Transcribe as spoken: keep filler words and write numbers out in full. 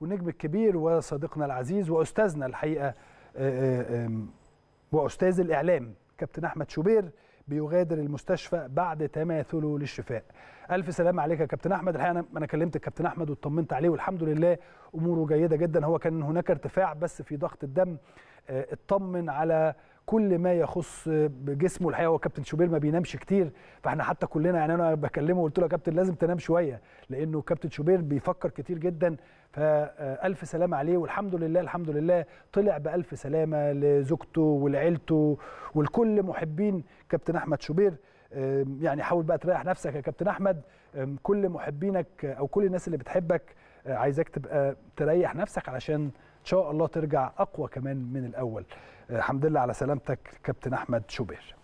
والنجم الكبير وصديقنا العزيز واستاذنا الحقيقه واستاذ الاعلام كابتن احمد شوبير بيغادر المستشفى بعد تماثله للشفاء. الف سلام عليك يا كابتن احمد. الحقيقه انا انا كلمت الكابتن احمد واطمنت عليه والحمد لله اموره جيده جدا. هو كان هناك ارتفاع بس في ضغط الدم، اطمن على كل ما يخص بجسمه. الحقيقه هو كابتن شوبير ما بينامش كتير، فاحنا حتى كلنا يعني انا بكلمه وقلت له يا كابتن لازم تنام شويه لانه كابتن شوبير بيفكر كتير جدا. فالف سلامه عليه والحمد لله الحمد لله طلع بالف سلامه لزوجته ولعيلته ولكل محبين كابتن احمد شوبير. يعني حاول بقى تريح نفسك يا كابتن احمد، كل محبينك او كل الناس اللي بتحبك عايزاك تبقى تريح نفسك علشان إن شاء الله ترجع أقوى كمان من الأول. الحمد لله على سلامتك كابتن أحمد شوبير.